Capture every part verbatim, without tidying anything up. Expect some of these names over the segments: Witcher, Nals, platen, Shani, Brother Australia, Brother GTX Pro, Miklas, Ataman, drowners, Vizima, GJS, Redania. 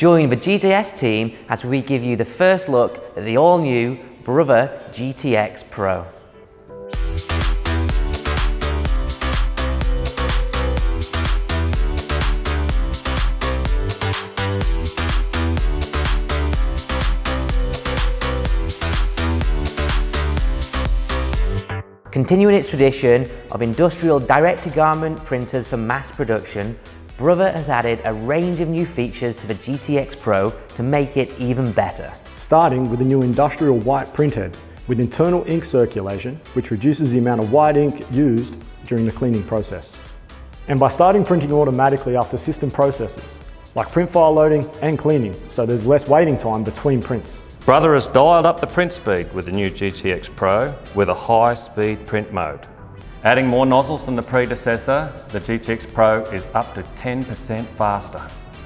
Join the G J S team as we give you the first look at the all-new Brother G T X Pro. Continuing its tradition of industrial direct-to-garment printers for mass production, Brother has added a range of new features to the G T X Pro to make it even better. Starting with a new industrial white printhead with internal ink circulation, which reduces the amount of white ink used during the cleaning process. And by starting printing automatically after system processes, like print file loading and cleaning, so there's less waiting time between prints. Brother has dialed up the print speed with the new G T X Pro with a high-speed print mode. Adding more nozzles than the predecessor, the G T X Pro is up to ten percent faster.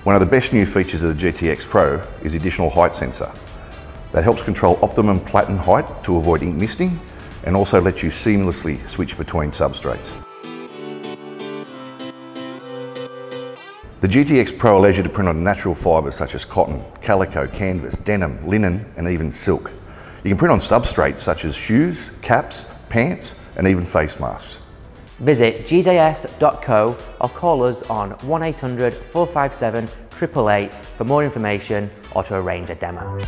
One of the best new features of the G T X Pro is the additional height sensor. That helps control optimum platen height to avoid ink misting and also lets you seamlessly switch between substrates. The G T X Pro allows you to print on natural fibres such as cotton, calico, canvas, denim, linen and even silk. You can print on substrates such as shoes, caps, pants and even face masks. Visit G J S dot co or call us on one eight hundred, four five seven, eight eight eight for more information or to arrange a demo.